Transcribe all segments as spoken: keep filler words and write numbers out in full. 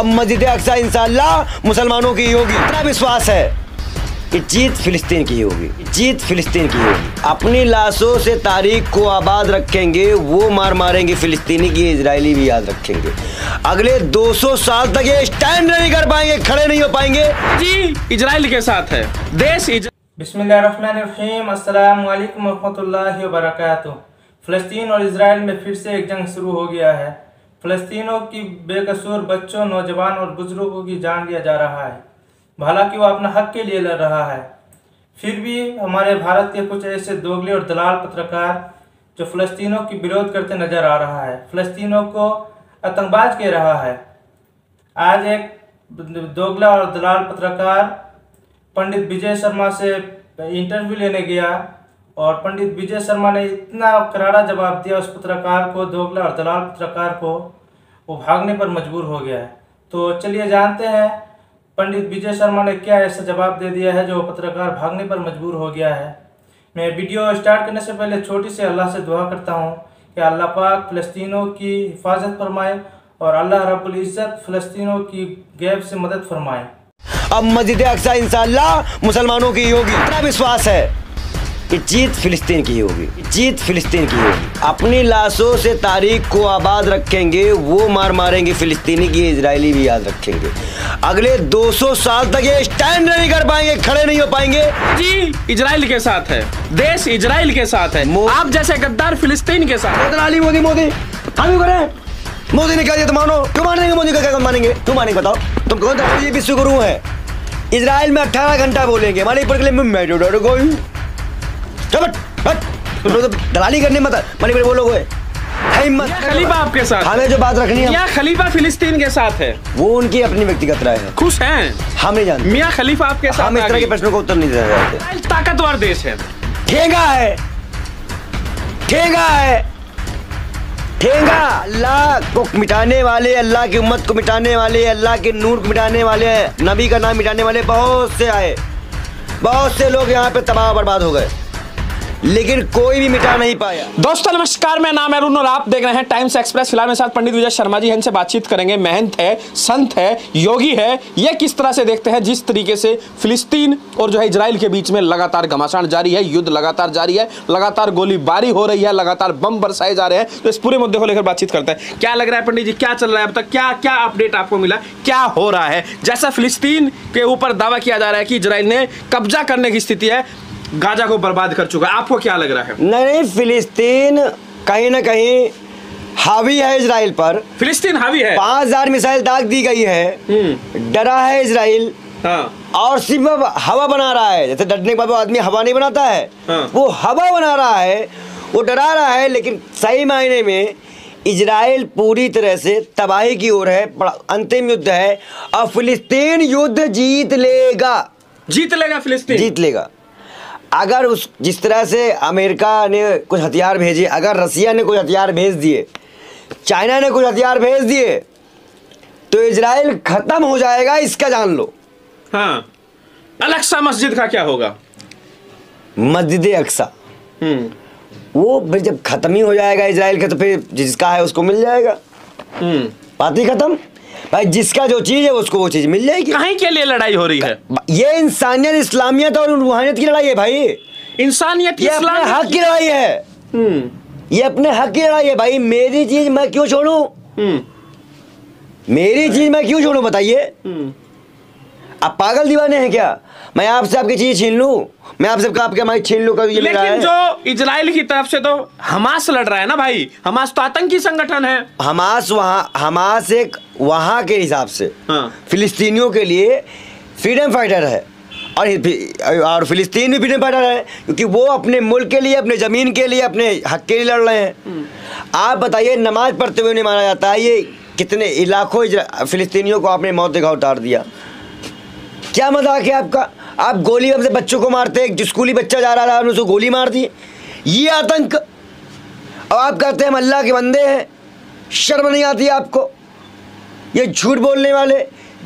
अब मस्जिदे अक्सा इंशाल्लाह मुसलमानों की होगी। इतना विश्वास है कि जीत फिलिस्तीन की होगी, जीत फिलिस्तीन की होगी। अपनी लाशों से तारीख को आबाद रखेंगे, वो मार मारेंगे फिलिस्तीनी की, इसराइली भी याद रखेंगे। अगले दो सौ साल तक ये स्टैंड नहीं कर पाएंगे, खड़े नहीं हो पाएंगे। जी इसराइल के साथ है देश। बिस्मिल्लाहिर्रहमानिर्रहीम, अस्सलाम वालेकुम रहमतुल्लाहि व बरकातहू। फ़लस्तीन और इसराइल में फिर से एक जंग शुरू हो गया है। फ़लस्तीनियों की बेकसूर बच्चों, नौजवान और बुजुर्गों की जान लिया जा रहा है। हालांकि वो अपना हक के लिए लड़ रहा है, फिर भी हमारे भारत के कुछ ऐसे दोगले और दलाल पत्रकार जो फ़लस्तीनियों की विरोध करते नजर आ रहा है, फ़लस्तीनियों को आतंकवाद कह रहा है। आज एक दोगला और दलाल पत्रकार पंडित विजय शर्मा से इंटरव्यू लेने गया और पंडित विजय शर्मा ने इतना करारा जवाब दिया उस पत्रकार को, दोगला और दलाल पत्रकार को, वो भागने पर मजबूर हो गया है। तो चलिए जानते हैं पंडित विजय शर्मा ने क्या ऐसा जवाब दे दिया है जो पत्रकार भागने पर मजबूर हो गया है। मैं वीडियो स्टार्ट करने से पहले छोटी सी अल्लाह से दुआ करता हूँ कि अल्लाह पाक फ़लस्तीनियों की हिफाजत फरमाए और अल्लाह रब्बुल इज़्ज़त फ़लस्तीनियों की गैब से मदद फरमाए। अब मस्जिद अक्सा इंशाल्लाह मुसलमानों की होगी। इतना विश्वास है कि जीत फिलिस्तीन की होगी, जीत फिलिस्तीन की होगी। अपनी लाशों से तारीख को आबाद रखेंगे, वो मार मारेंगे फिलिस्तीनी की, इसराइली भी याद रखेंगे। अगले दो सौ साल तक ये स्टैंड नहीं कर पाएंगे, खड़े नहीं हो पाएंगे। जी इसराइल के साथ है देश, इसराइल के साथ है। आप जैसे गद्दार फिलिस्तीन के साथ। मोदी मोदी मोदी हम करें, मोदी ने क्या दिया? तुम मानो, क्यों मानेंगे? मोदी का क्या मानेंगे? तुम मानेंगे बताओ, तुम कौन था? ये विश्वगुरु है। इसराइल में अठारह घंटा बोलेंगे, मणिपुर के लिए मेडोडोडो गोई। चबट बट तो दलाली करने मत, मणिपुर बोलोगे है हिम्मत। खलीफा आपके साथ, हमें जो बात रखनी है। मियां खलीफा फिलिस्तीन के साथ है, वो उनकी अपनी व्यक्तिगत राय है। खुश हैं हम नहीं जानते। मियां खलीफा आपके साथ, हम इस तरह के प्रश्नों को उत्तर नहीं दे सकते। ताकतवर देश है, ठेंगा है, ठेंगा है, ठेंगा। अल्लाह को मिटाने वाले, अल्लाह की उम्मत को मिटाने वाले, अल्लाह के नूर को मिटाने वाले, नबी का नाम मिटाने वाले बहुत से आए, बहुत से लोग यहाँ पे तबाह बर्बाद हो गए, लेकिन कोई भी मिटा नहीं पाया। दोस्तों नमस्कार, मैं नाम अरुण और आप देख रहे हैं टाइम्स एक्सप्रेस। फिलहाल मेरे साथ पंडित विजय शर्मा जी हैं, इनसे बातचीत करेंगे। महंत है, संत है, योगी है, ये किस तरह से देखते हैं जिस तरीके से फिलिस्तीन और जो है इजराइल के बीच में लगातार घमासान जारी है, युद्ध लगातार जारी है, लगातार गोलीबारी हो रही है, लगातार बम बरसाए जा रहे हैं। तो इस पूरे मुद्दे को लेकर बातचीत करते हैं। क्या लग रहा है पंडित जी, क्या चल रहा है अब तक, क्या क्या अपडेट आपको मिला, क्या हो रहा है? जैसा फिलिस्तीन के ऊपर दावा किया जा रहा है कि इजराइल ने कब्जा करने की स्थिति है, गाजा को बर्बाद कर चुका है, आपको क्या लग रहा है? नहीं, फिलिस्तीन कहीं ना कहीं हावी है इजराइल पर। फिलिस्तीन हावी है, पाँच हजार मिसाइल दाग दी गई है, डरा है इजराइल। हाँ। और सिर्फ हवा बना रहा है, जैसे डरने के बाद वो आदमी हवा नहीं बनाता है। हाँ। वो हवा बना रहा है, वो डरा रहा है, लेकिन सही मायने में इजराइल पूरी तरह से तबाही की ओर है। अंतिम युद्ध है और फिलिस्तीन युद्ध जीत लेगा, जीत लेगा, फिलिस्तीन जीत लेगा। अगर उस जिस तरह से अमेरिका ने कुछ हथियार भेजे, अगर रसिया ने कुछ हथियार भेज दिए, चाइना ने कुछ हथियार भेज दिए, तो इजराइल ख़त्म हो जाएगा, इसका जान लो। हाँ। अक्सा मस्जिद का क्या होगा? मस्जिदे अक्सा वो फिर जब ख़त्म ही हो जाएगा इजराइल का, तो फिर जिसका है उसको मिल जाएगा। बात ही ख़त्म भाई, जिसका जो चीज़ है उसको वो चीज़ मिल जाएगी। कहीं के लिए लड़ाई हो रही है? ये इंसानियत, इस्लामियत और रूहानियत की लड़ाई है भाई। इंसानियत, ये अपने हक की लड़ाई है, ये अपने हक की लड़ाई है भाई। मेरी चीज़ मैं क्यों छोड़ूं? मेरी चीज़ मैं क्यों छोड़ूं बताइए? आप पागल दीवाने हैं क्या? मैं आपसे आपकी चीज़ छीन लूँ, मैं आपसे आपके हमारी छीन लूँ? कभी लेकिन जो इजराइल की तरफ से तो हमास लड़ रहा है ना भाई, हमास तो आतंकी संगठन है। हमास वहाँ, हमास एक वहाँ के हिसाब से। हाँ। फिलिस्तीनियों के लिए फ्रीडम फाइटर है और और फिलिस्तीन भी फ्रीडम फाइटर है, क्योंकि वो अपने मुल्क के लिए, अपने ज़मीन के लिए, अपने हक के लिए लड़ रहे हैं। आप बताइए, नमाज पढ़ते हुए नहीं माना जाता है, ये कितने इलाकों फिलिस्तीनियों को आपने मौत का उतार दिया। क्या मजाक है आपका? आप गोली अपने बच्चों को मारते, एक स्कूली बच्चा जा रहा था आपने उसको गोली मार दी, ये आतंक। अब आप कहते हैं हम अल्लाह के बंदे हैं, शर्म नहीं आती आपको? ये झूठ बोलने वाले,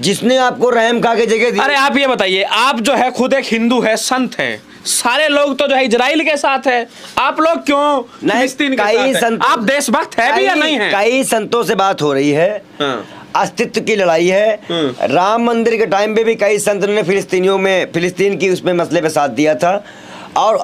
जिसने आपको रहम खा के जगह दी। अरे आप ये बताइए, आप जो है खुद एक हिंदू है, संत हैं, सारे लोग तो जो है इजराइल के साथ है, आप लोग क्यों फिलिस्तीन के साथ हैं? आप देशभक्त है भी या नहीं है? कई संतों से बात हो रही है। हाँ। अस्तित्व की लड़ाई है। राम मंदिर के टाइम पे भी कई संतों ने फिलिस्तीनियों में फिलिस्तीन की उसमें मसले पे साथ दिया था, और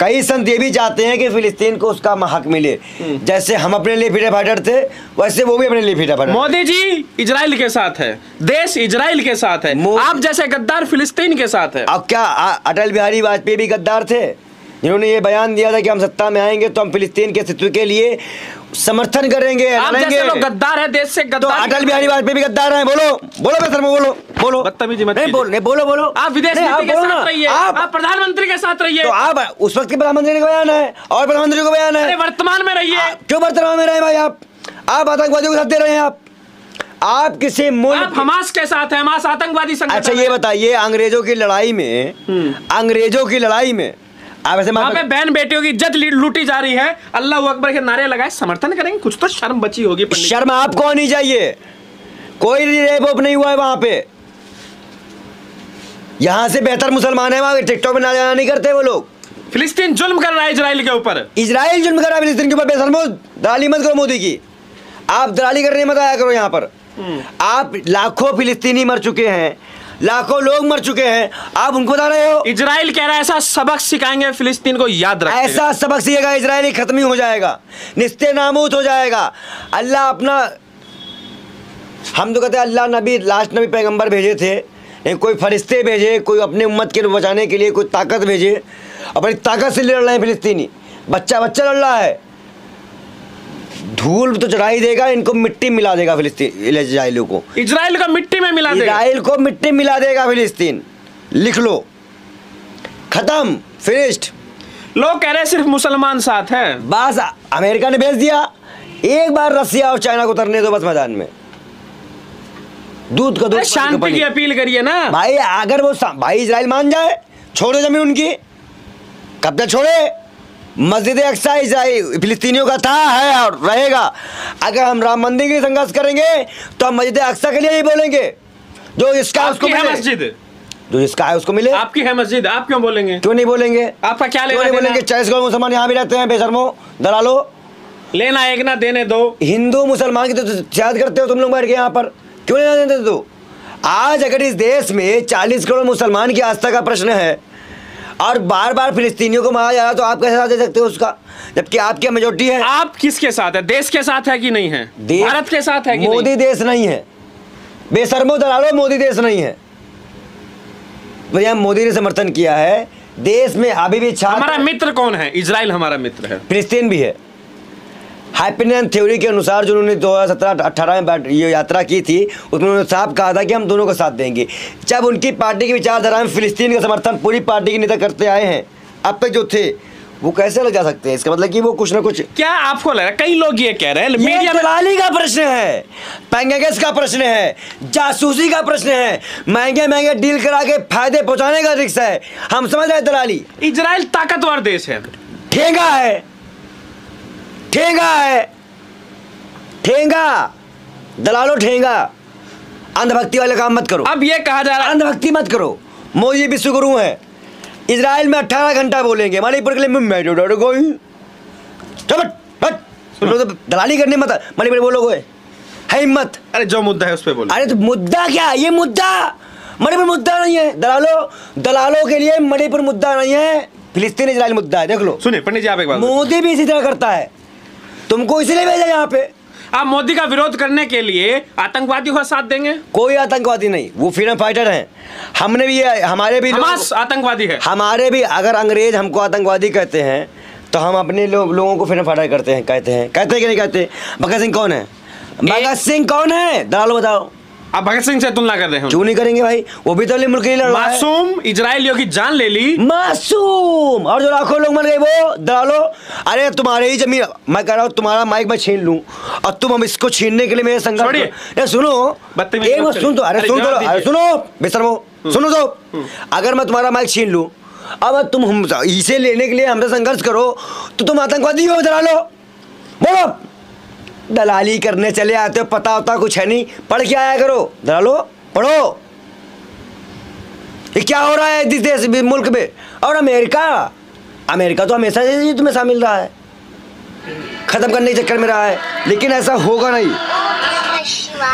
कई संत ये भी चाहते हैं कि फिलिस्तीन को उसका हक मिले। जैसे हम अपने लिए फीटा फाइटर थे, वैसे वो भी अपने लिए फीटा फाइटर। मोदी जी इसराइल के साथ है, देश इसराइल के साथ है, आप जैसे गद्दार फिलिस्तीन के साथ है। अब क्या अटल बिहारी वाजपेयी भी गद्दार थे, जिन्होंने ये बयान दिया था कि हम सत्ता में आएंगे तो हम फिलिस्तीन के अस्तित्व के लिए समर्थन करेंगे। आप जैसे लोग गद्दार है, देश से गद्दार। तो अटल बिहारी वाजपेयी भी गद्दार हैं। बोलो बोलो बेहतर बोलो बोलो बदतमीजी मत नहीं बोल नहीं बोलो बोलो आप विदेश नीति के साथ रहिए, आप प्रधानमंत्री के साथ रहिए। तो आप उस वक्त के प्रधानमंत्री का बयान है और प्रधानमंत्री का बयान है। वर्तमान में रहिए, क्यों वर्तमान में रहे भाई? आप आप आतंकवादियों के साथ दे रहे हैं। आप आप किसी मुल्क हमास के साथ है, हमास आतंकवादी संगठन। अच्छा ये बताइए, अंग्रेजों की लड़ाई में अंग्रेजों की लड़ाई में वहाँ पे बहन बेटियों की इज्जत लूटी जा रही है, अल्लाह अकबर के नारे लगाए समर्थन करेंगे। कुछ तो शर्म बची होगी। शर्म आपको नहीं चाहिए। कोई रेप ओप नहीं हुआ है वहाँ पे, यहाँ से बेहतर मुसलमान है वहाँ। टिकटॉक में ना जाना नहीं करते वो लोग। फिलिस्तीन जुल्म कर रहा है इजराइल के ऊपर, इजराइल जुल्म कर रहा है फिलिस्तीन के ऊपर। बेशर्मो दलाली मत करो मोदी की, आप दलाली करने मत आया करो यहाँ पर। आप लाखों फिलिस्तीनी मर चुके हैं, लाखों लोग मर चुके हैं, आप उनको बता रहे हो। इजराइल कह रहा है ऐसा सबक सिखाएंगे फिलिस्तीन को, याद रखना। ऐसा सबक सीखेगा इजराइल खत्म ही हो जाएगा, निस्ते नामूद हो जाएगा। अल्लाह अपना, हम तो कहते हैं अल्लाह नबी लास्ट नबी पैगंबर भेजे थे, कोई फरिश्ते भेजे, कोई अपने उम्मत के बचाने के लिए कोई ताकत भेजे। अपनी ताकत से लड़ रहे हैं फिलिस्तीनी, बच्चा बच्चा लड़ रहा है। धूल तो चढ़ाई देगा, इनको मिट्टी मिला देगा फिलिस्तीन। इजराइलियों को इजराइल को मिट्टी में मिला देगा, इजराइल को मिट्टी मिला देगा फिलिस्तीन। लिख लो, खत्म, फिनिश्ड। लोग कह रहे हैं सिर्फ मुसलमान साथ हैं। बस अमेरिका ने भेज दिया, एक बार रसिया और चाइना को उतरने दो बस मैदान में। दूध का दूध, शांति की अपील करिए ना भाई। अगर वो भाई इजराइल मान जाए, छोड़ो जमीन उनकी, कब तक छोड़े? मस्जिदे अक्सा इसराइल फिलिस्तीनियों का था, है और रहेगा। अगर हम राम मंदिर के लिए संघर्ष करेंगे तो हम मस्जिद अक्सा के लिए ही बोलेंगे। जो इसका उसको मिले, मस्जिद जो इसका है उसको मिले। आपकी है मस्जिद, आप क्यों बोलेंगे? क्यों नहीं बोलेंगे? आपका क्या लेना देना? बोलेंगे चालीस करोड़ मुसलमान यहाँ भी रहते हैं, बेशर्मो दलालो। लेना एक ना देने दो। हिंदू मुसलमान की तो याद करते हो तुम लोग बैठ के यहाँ पर, क्यों लेना देने दो? आज अगर इस देश में चालीस करोड़ मुसलमान की आस्था का प्रश्न है और बार बार फिलिस्तीनियों को मारा जा रहा है, तो आप कैसे साथ दे सकते हो उसका, जबकि आपकी मेजोरिटी है? आप किसके साथ है? देश के साथ है कि नहीं है? भारत के साथ है कि मोदी नहीं? देश नहीं है बेशर्मो दलालो, मोदी देश नहीं है भैया। मोदी ने समर्थन किया है देश में। अभी भी हमारा मित्र कौन है? इजराइल हमारा मित्र है, फिलिस्तीन भी है। हैप्पीनेस थ्योरी के अनुसार जो उन्होंने दो हज़ार सत्रह अट्ठारह में ये यात्रा की थी, उसमें उन्होंने साफ कहा था कि हम दोनों का साथ देंगे। जब उनकी पार्टी की विचारधारा में फिलिस्तीन का समर्थन पूरी पार्टी के नेता करते आए हैं, अब तक जो थे वो कैसे लग जा सकते हैं? इसका मतलब कि वो कुछ ना कुछ। क्या आपको लग रहा है कई लोग ये कह रहे हैं मीडिया दलाली का प्रश्न है, पैंगेगस का प्रश्न है, जासूसी का प्रश्न है, महंगे महंगे डील करा के फायदे पहुँचाने का रिक्शा है, हम समझ रहे हैं दलाली। इजराइल ताकतवर देश है, ठेंगा है, ठेंगा है, ठेंगा दलालो, ठेंगा। अंधभक्ति वाले काम मत करो। अब ये कहा जा रहा है अंधभक्ति मत करो। मोदी विश्वगुरु है। इजराइल में अट्ठारह घंटा बोलेंगे मणिपुर के लिए, तो दलाली करने मत। मणिपुर बोलोगे है हिम्मत? अरे जो मुद्दा है उस पर बोलो। अरे तो मुद्दा क्या? ये मुद्दा मणिपुर मुद्दा नहीं है दलालो, दलालों के लिए मणिपुर मुद्दा नहीं है, फिलिस्तीन इजराइल मुद्दा है। देख लो, सुनिए पंडित जी, आप एक बार। मोदी भी इसी तरह करता है, तुमको इसीलिए भेजा यहाँ पे। आप मोदी का विरोध करने के लिए आतंकवादियों का साथ देंगे? कोई आतंकवादी नहीं, वो फ्रीडम फाइटर हैं। हमने भी हमारे भी हमास आतंकवादी है, हमारे भी। अगर अंग्रेज हमको आतंकवादी कहते हैं तो हम अपने लो, लोगों को फ्रीडम फाइटर करते हैं, कहते हैं कहते हैं कि नहीं कहते? भगत सिंह कौन है? भगत सिंह कौन है? दलालो बताओ। आप भगत सिंह से तुलना कर रहे हो? क्यों नहीं करेंगे भाई, वो भी तो मुल्क के लिए लड़ रहा है। मासूम इजरायलियों की जान ले ली, मासूम, और जो लाखों लोग मर गए वो दलालो। अरे तुम्हारे ही जमीन, मैं कह रहा हूँ तुम्हारा माइक मैं छीन लूँ और तुम हम इसको छीनने के लिए मेरे संघर्ष। सुनो एक सुन तो अरे सुन तो अरे सुनो बेशर्मो सुनो तो, अगर मैं तुम्हारा माइक छीन लूँ अब तुम हम इसे लेने के लिए हमसे संघर्ष करो तो तुम आतंकवादी हो दलालो। बोलो, दलाली करने चले आते हो, पता होता कुछ है नहीं, पढ़ के आया करो दलालो, पढ़ो ये क्या हो रहा है इस देश में, मुल्क में। और अमेरिका, अमेरिका तो हमेशा से युद्ध में शामिल रहा है, खत्म करने के चक्कर में रहा है, लेकिन ऐसा होगा नहीं।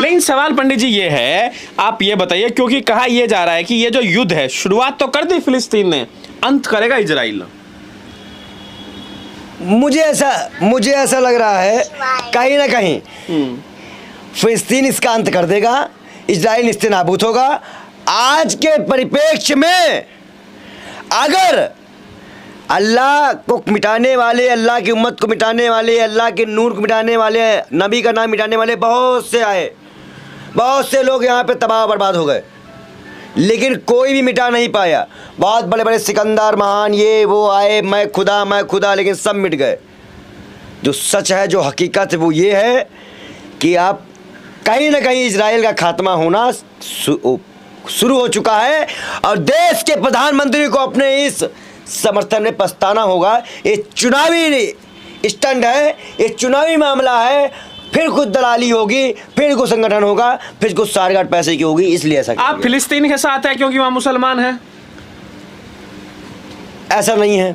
लेकिन सवाल पंडित जी ये है, आप ये बताइए, क्योंकि कहा यह जा रहा है कि ये जो युद्ध है शुरुआत तो कर दी फिलिस्तीन ने, अंत करेगा इसराइल। मुझे ऐसा मुझे ऐसा लग रहा है कहीं ना कहीं फिलिस्तीन इसका अंत कर देगा, इसराइल इससे नाबूद होगा। आज के परिप्रेक्ष्य में अगर अल्लाह को मिटाने वाले, अल्लाह की उम्मत को मिटाने वाले, अल्लाह के नूर को मिटाने वाले, नबी का नाम मिटाने वाले बहुत से आए, बहुत से लोग यहाँ पे तबाह बर्बाद हो गए, लेकिन कोई भी मिटा नहीं पाया। बहुत बड़े बड़े सिकंदर महान ये वो आए, मैं खुदा मैं खुदा, लेकिन सब मिट गए। जो सच है, जो हकीकत है, वो ये है कि आप कहीं ना कहीं इसराइल का खात्मा होना शुरू हो चुका है और देश के प्रधानमंत्री को अपने इस समर्थन में पछताना होगा। ये चुनावी स्टंट है, ये चुनावी मामला है, फिर कुछ दलाली होगी, फिर कुछ संगठन होगा, फिर कुछ सारगाट पैसे की होगी, इसलिए ऐसा। आप फिलिस्तीन के साथ है क्योंकि वहाँ मुसलमान हैं? ऐसा नहीं है,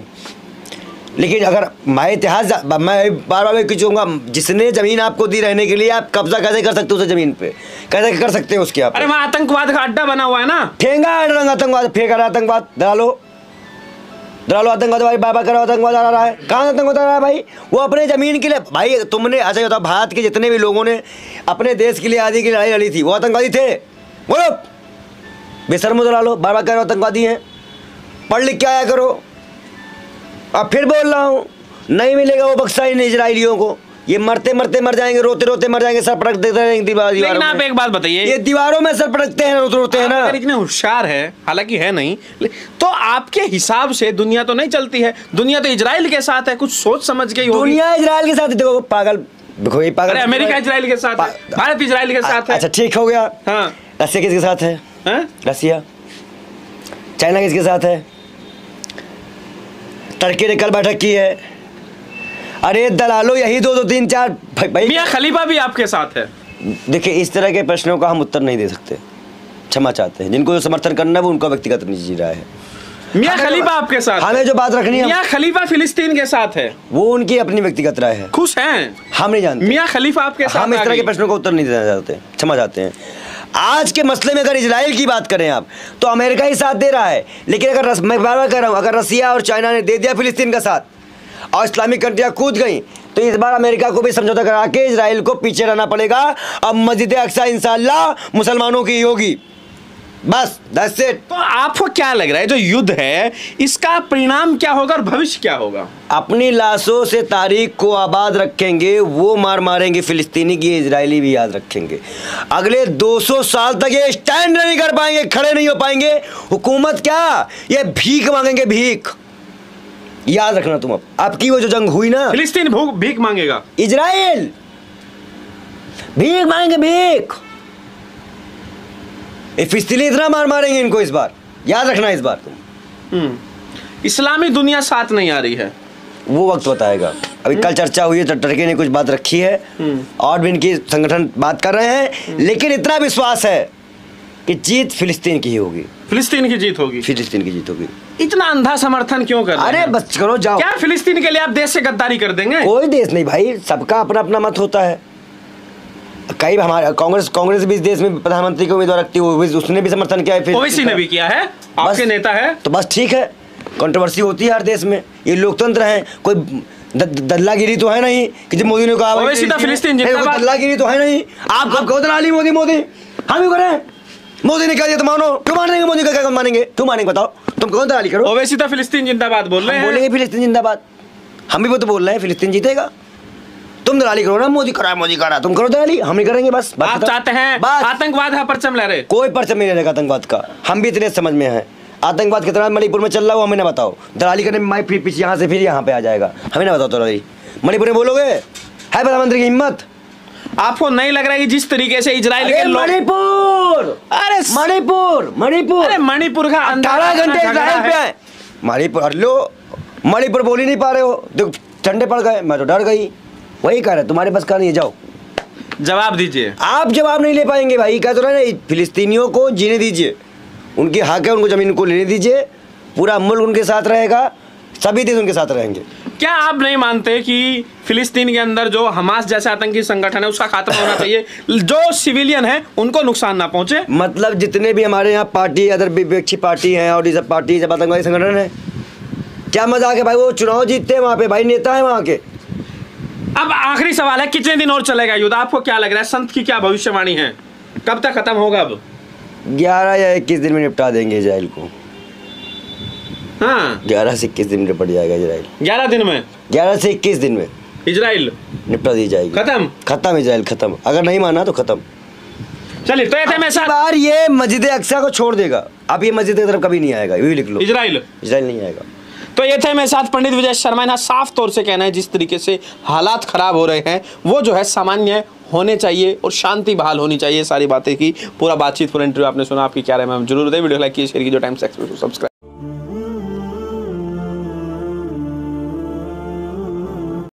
लेकिन अगर मैं इतिहास मैं बार बार खींचूंगा, जिसने ज़मीन आपको दी रहने के लिए, आप कब्जा कैसे कर सकते हो उस ज़मीन पे, कैसे कर सकते हो उसके आप? अरे वहाँ आतंकवाद का अड्डा बना हुआ है ना, ठेंगा आतंकवाद, फेंका आतंकवाद, दलालो दलालो आतंकवाद, भाई बाबा करो आतंकवाद आ रहा है, कहाँ आतंकवाद आ रहा है भाई? वो अपने ज़मीन के लिए भाई, तुमने ऐसा होता, भारत के जितने भी लोगों ने अपने देश के लिए आज़ादी की लड़ाई लड़ी थी वो आतंकवादी थे? बोलो बेशर्मो दलालो, बाबा करो आतंकवादी हैं, पढ़ लिख के आया करो। अब फिर बोल रहा हूँ, नहीं मिलेगा वो बक्सा इन इजरायलियों को, ये मरते मरते मर जाएंगे, रोते रोते मर जाएंगे, सर पटक देते रहेंगे दीवारों में। लेकिन आप एक बात बताइए, ये दीवारों में सर पटकते हैं, रोते रोते हैं ना, इतने होशियार है, हालांकि है नहीं, तो आपके हिसाब से दुनिया तो नहीं चलती है, दुनिया तो इजराइल के साथ है, कुछ सोच समझ के ही होगी। दुनिया इजराइल के साथ, देखो पागल, देखो ये पागल, अमेरिका इजराइल के साथ, भारत इजराइल के साथ है, अच्छा ठीक हो गया। हाँ, रसिया किसके साथ है? रसिया, चाइना किसके साथ है? टर्की ने कल बैठक की है। अरे दलालो, यही दो दो तीन चार भाई, भाई मियां खलीफा भी आपके साथ है। देखिए, इस तरह के प्रश्नों का हम उत्तर नहीं दे सकते, क्षमा चाहते हैं। जिनको जो समर्थन करना है वो उनका व्यक्तिगत निजी राय है। मियां खलीफा आपके साथ, हमें जो बात रखनी है, मियां खलीफा फिलिस्तीन के साथ है, वो उनकी अपनी व्यक्तिगत राय है, खुश हैं हम नहीं जानते। मियां खलीफा आपके साथ, हम इस तरह के प्रश्नों का उत्तर नहीं देना चाहते, क्षमा चाहते हैं। आज के मसले में अगर इजराइल की बात करें आप, तो अमेरिका ही साथ दे रहा है, लेकिन अगर रस, मैं बार बार कह रहा हूँ, अगर रसिया और चाइना ने दे दिया फिलिस्तीन का साथ और इस्लामिक कंट्रियाँ कूद गई, तो इस बार अमेरिका को भी समझौता करा के इजराइल को पीछे रहना पड़ेगा। अब मस्जिदे अक्सा इंशाल्लाह मुसलमानों की होगी, बस दैट्स इट। तो आपको क्या लग रहा है जो युद्ध है इसका परिणाम क्या होगा और भविष्य क्या होगा? अपनी लाशों से तारीख को आबाद रखेंगे, वो मार मारेंगे फिलिस्तीनी की, इजरायली भी याद रखेंगे। अगले दो सौ साल तक ये स्टैंड नहीं कर पाएंगे, खड़े नहीं हो पाएंगे। हुकूमत क्या, ये भीख मांगेंगे, भीख याद रखना तुम। अब आपकी वो जो जंग हुई ना, फिलिस्तीन भीख मांगेगा, इजराइल भीख मांगेंगे, भीख। फिलिस्तीनी इतना मार मारेंगे इनको इस बार, याद रखना इस बार तुम। इस्लामी दुनिया साथ नहीं आ रही है, वो वक्त बताएगा। अभी कल चर्चा हुई है, तो टर्की ने कुछ बात रखी है और भी इनकी संगठन बात कर रहे हैं, लेकिन इतना विश्वास है कि जीत फिलिस्तीन की ही होगी, फिलिस्तीन की जीत होगी, फिलिस्तीन की जीत होगी। इतना अंधा समर्थन क्यों कर रहे हैं? अरे बस करो, जाओ, क्या फिलिस्तीन के लिए आप देश से गद्दारी कर देंगे? कोई देश नहीं भाई, सबका अपना अपना मत होता है। कई हमारे कांग्रेस कांग्रेस भी इस देश में प्रधानमंत्री को उम्मीदवार रखती है, उसने भी समर्थन किया है, फिर ओवैसी ने भी किया है, आपके नेता है, तो बस ठीक है। कंट्रोवर्सी होती है हर देश में, ये लोकतंत्र है, कोई दल्लागिरी तो है नहीं कि जब मोदी ने कहा ओवैसी था फिलिस्तीन जिंदाबाद, दल्लागिरी तो है नहीं। आप आप कहो दलाली, मोदी मोदी हम ही करें, मोदी ने कह दिया तो मानो, क्यों मानेंगे मोदी का, क्या मानेंगे, क्यों मानेंगे बताओ, तुम कौन दलाली करो? ओवैसी था फिलिस्तीन जिंदाबाद बोल रहे हैं, बोलेंगे फिलिस्तीन जिंदाबाद, हम भी वो तो बोल रहे हैं फिलिस्तीन जीतेगा। तुम दलाली करो ना, मोदी करा मोदी करा, तुम करो दलाली, हम ही करेंगे बस। आप चाहते हैं आतंकवाद है परचम लहरे, कोई परचम नहीं रहेगा आतंकवाद का, हम भी इतने समझ में हैं। आतंकवाद कितना मणिपुर में चल रहा है वो हमें ना बताओ, दलाली करने में फिर पीछे यहाँ से फिर यहाँ पे आ जाएगा, हमें ना बताओ दलाली। मणिपुर में बोलोगे, है प्रधानमंत्री की हिम्मत? आपको नहीं लग रहा है कि जिस तरीके से इजराइल के लोग मणिपुर अरे मणिपुर मणिपुर मणिपुर का अठारह घंटे इजराइल पे है, मणिपुर हट लो, मणिपुर बोल ही नहीं पा रहे हो, देखो ठंडे पड़ गए, मैं तो डर गई, वही कह रहा है तुम्हारे बस का नहीं है, जाओ जवाब दीजिए। आप जवाब नहीं ले पाएंगे भाई, कह तो रहे हैं फिलिस्तीनियों को जीने दीजिए, उनकी हक है, उनको ज़मीन को लेने दीजिए, पूरा मुल्क उनके साथ रहेगा, सभी देश उनके साथ रहेंगे। क्या आप नहीं मानते कि फिलिस्तीन के अंदर जो हमास जैसा आतंकी संगठन है उसका खात्मा होना चाहिए, जो सिविलियन है उनको नुकसान ना पहुंचे? मतलब जितने भी हमारे यहाँ पार्टी अदर विपक्षी पार्टी हैं और ये सब पार्टी सब आतंकवादी संगठन है, क्या मजाक है भाई, वो चुनाव जीतते हैं वहाँ पे, भाई नेता है वहाँ के। अब आखिरी सवाल है, कितने दिन और चलेगा युद्ध? आपको क्या लग रहा है, संत की क्या भविष्यवाणी है, कब तक खत्म होगा? अब ग्यारह या इक्कीस दिन में निपटा देंगे इसराइल को। हाँ, ग्यारह से इक्कीस दिन में पड़ जाएगा इसराइल। ग्यारह दिन में? ग्यारह से इक्कीस दिन में इसराइल निपटा दी जाएगी। खत्म खत्म इसराइल खत्म। अगर नहीं माना तो खत्म। चलिए, तो ऐसे में इस बार ये मस्जिदे अक्सा को छोड़ देगा। अब ये मस्जिद की तरफ कभी नहीं आएगा, ये भी लिख लो, इसराइल इसराइल नहीं आएगा। तो ये थे मेरे साथ पंडित विजय शर्मा। यहाँ साफ तौर से कहना है जिस तरीके से हालात खराब हो रहे हैं वो जो है सामान्य होने चाहिए और शांति बहाल होनी चाहिए। सारी बातें की पूरा बातचीत पूरा इंटरव्यू आपने सुना। आपकी क्या राय है मैम जरूर बताइए। वीडियो लाइक कीजिए, शेयर कीजिए, टाइम से सब्सक्राइब।